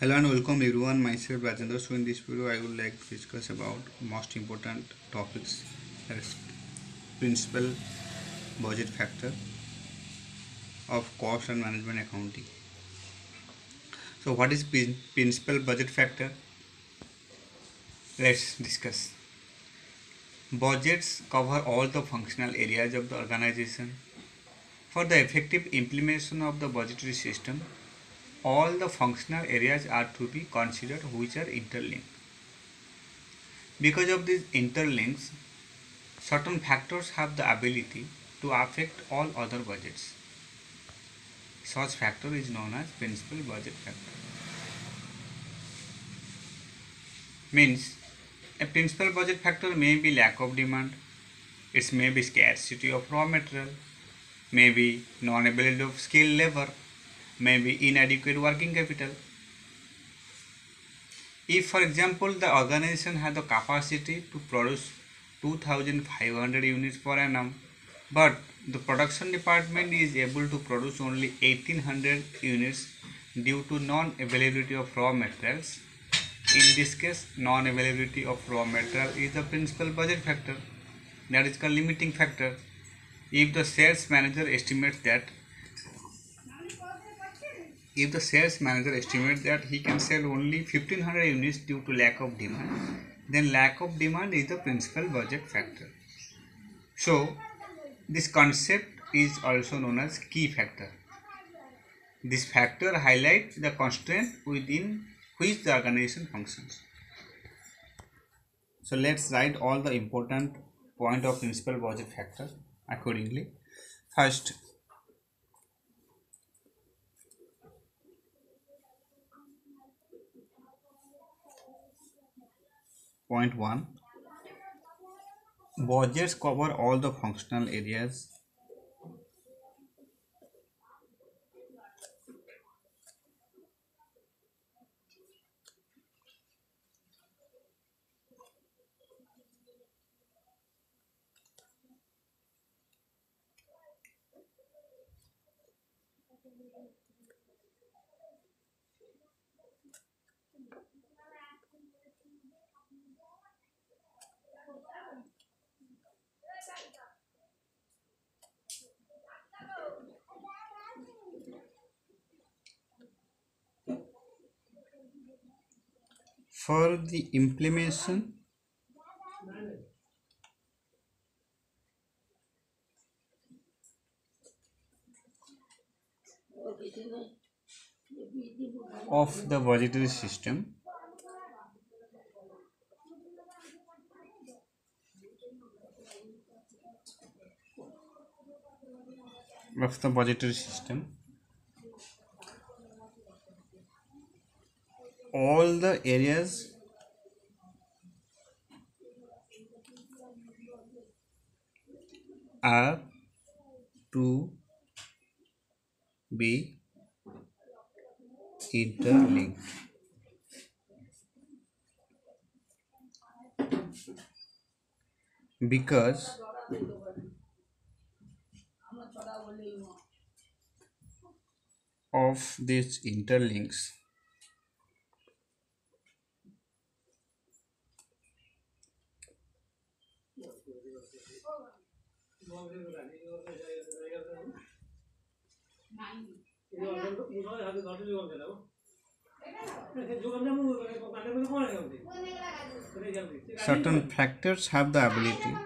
Hello and welcome everyone, myself Rajendra. So in this video I would like to discuss about most important topics as principal, budget factor of cost and management accounting. So what is principal budget factor? Let's discuss. Budgets cover all the functional areas of the organization. For the effective implementation of the budgetary system, all the functional areas are to be considered which are interlinked. Because of these interlinks, certain factors have the ability to affect all other budgets. Such factor is known as principal budget factor. Means a principal budget factor may be lack of demand, it may be scarcity of raw material, may be non-availability of skilled labor, may be inadequate working capital. If, for example, the organization has the capacity to produce 2,500 units per annum, but the production department is able to produce only 1,800 units due to non-availability of raw materials, in this case, non-availability of raw material is the principal budget factor, that is the limiting factor. If the sales manager estimates that he can sell only 1,500 units due to lack of demand, then lack of demand is the principal budget factor. So, this concept is also known as key factor. This factor highlights the constraint within which the organization functions. So, let's write all the important points of principal budget factor accordingly. First, point 1, budgets cover all the functional areas. For the implementation of the budgetary system, all the areas are to be interlinked. Because of these interlinks, certain factors have the ability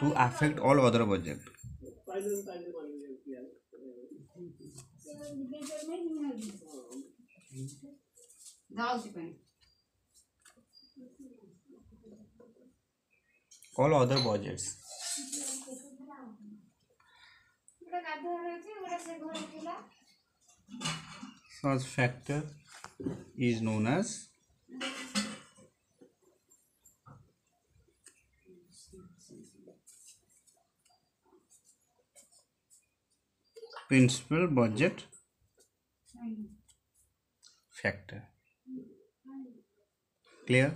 to affect all other budget. All other budgets. Such factor is known as principal budget factor. Clear?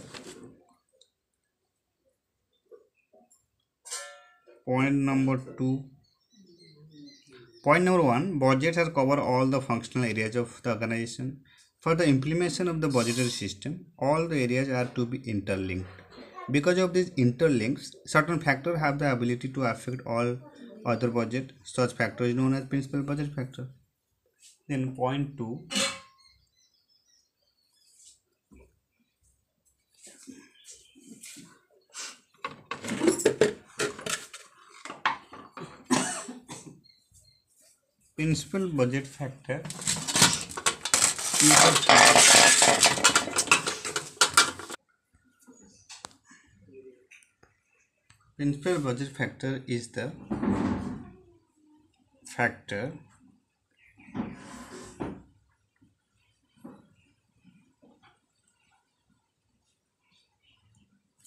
Point number 2. Point number 1, budgets are cover all the functional areas of the organization. For the implementation of the budgetary system, all the areas are to be interlinked. Because of these interlinks, certain factors have the ability to affect all other budget. Such factor is known as principal budget factor. Then point 2. Principal budget factor is the factor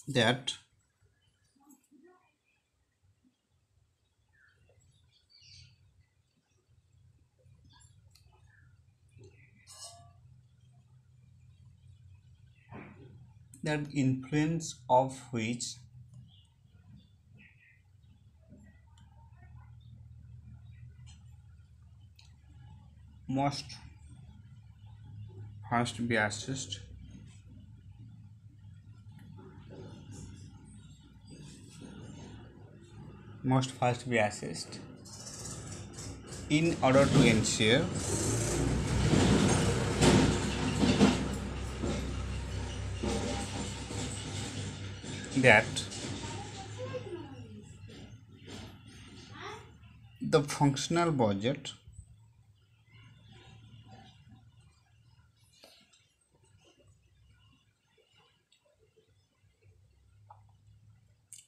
that influence of which must first be assessed in order to ensure that the functional budget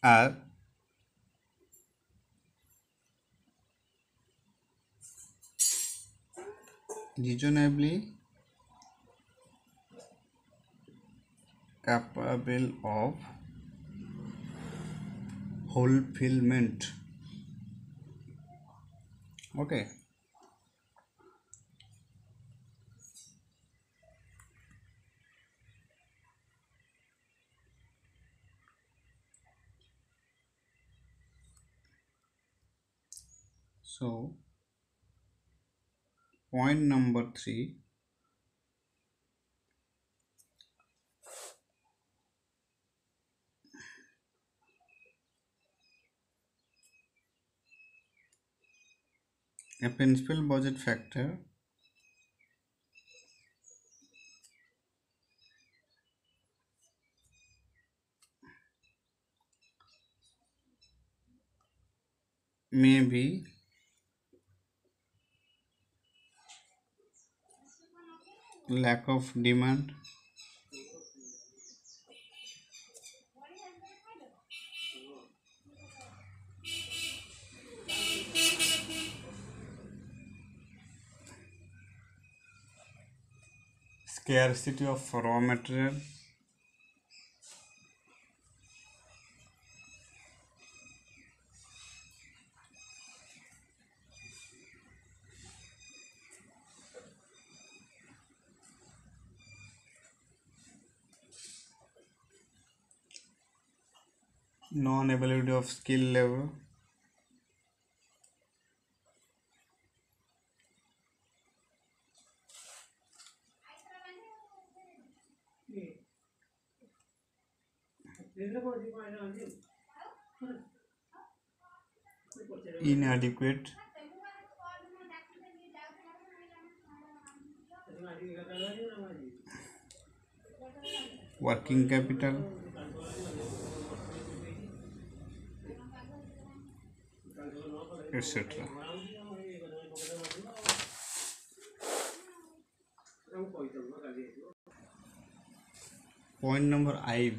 are reasonably capable of fulfillment. Okay, so point number 3, a principal budget factor may be lack of demand . Scarcity of raw material, non-availability of skill level, inadequate working capital, etc. Point number IV.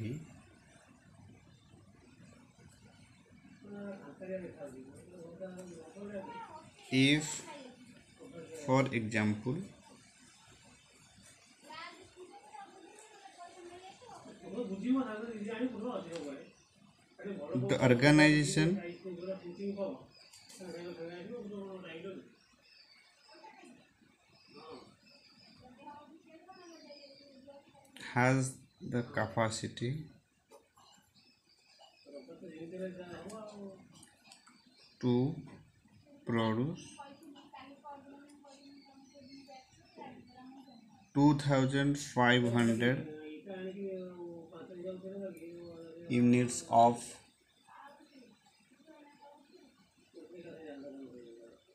If, for example, the organization has the capacity to produce 2,500 units of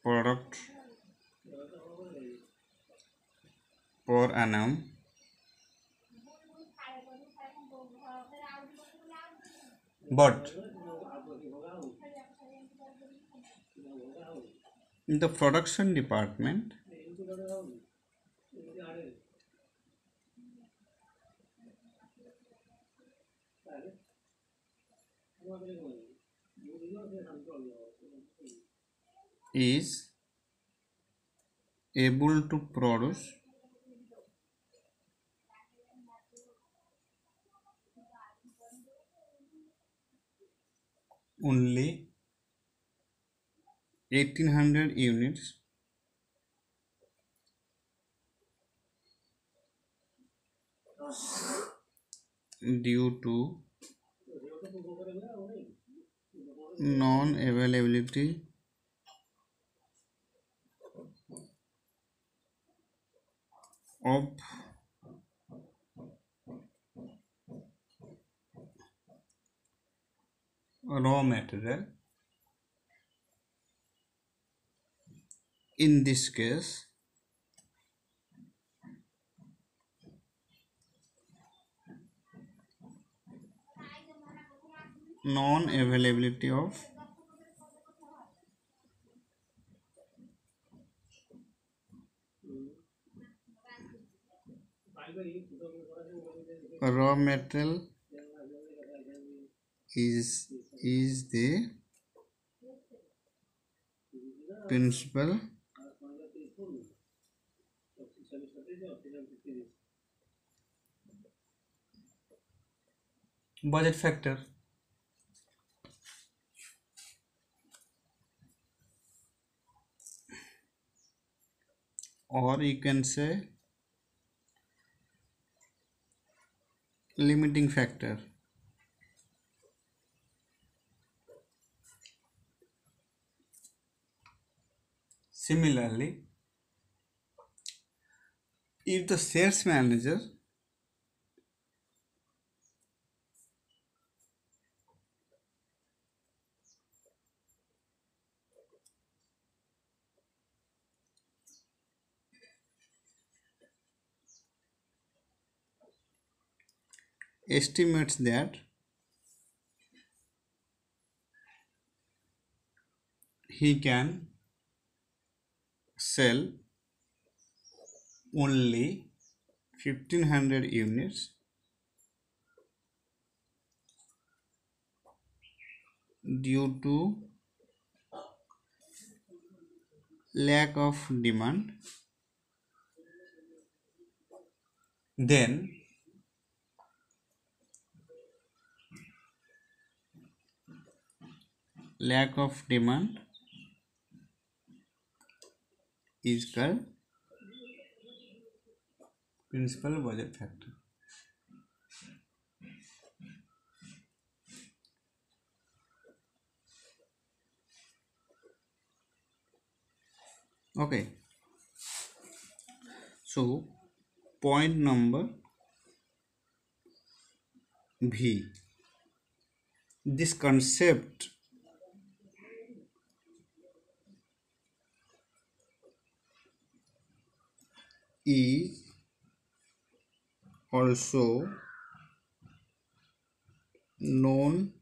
product per annum but in the production department is able to produce 1,800 units due to non-availability of raw material. In this case, non-availability of raw material is the principal budget factor. Or you can say limiting factor. Similarly, if the sales manager estimates that he can sell only 1,500 units, due to lack of demand, then lack of demand is called principal budget factor. Okay, so point number B, this concept is also known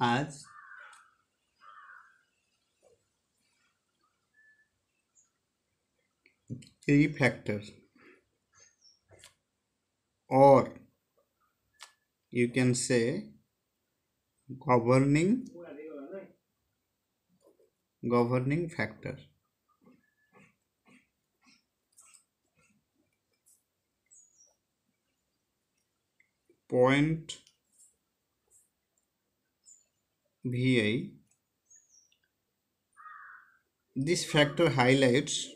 as key factor, or you can say governing factor. Point VI, this factor highlights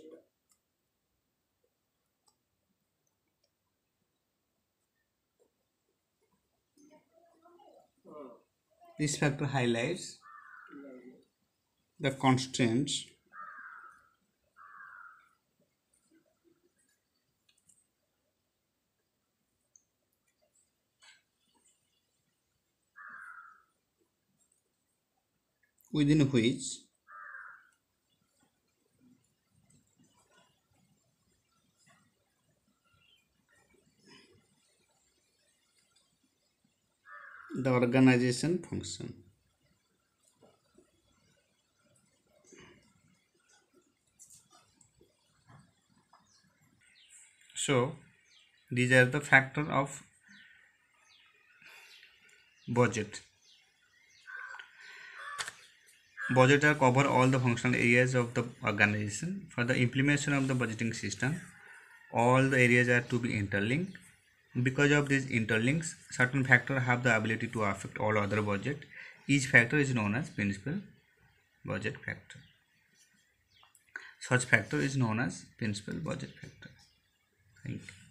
the constant within which the organization function. So these are the factors of budget. Budget are cover all the functional areas of the organization. For the implementation of the budgeting system, all the areas are to be interlinked. Because of these interlinks, certain factors have the ability to affect all other budget. Each factor is known as principal budget factor. Such factor is known as principal budget factor. Thank you.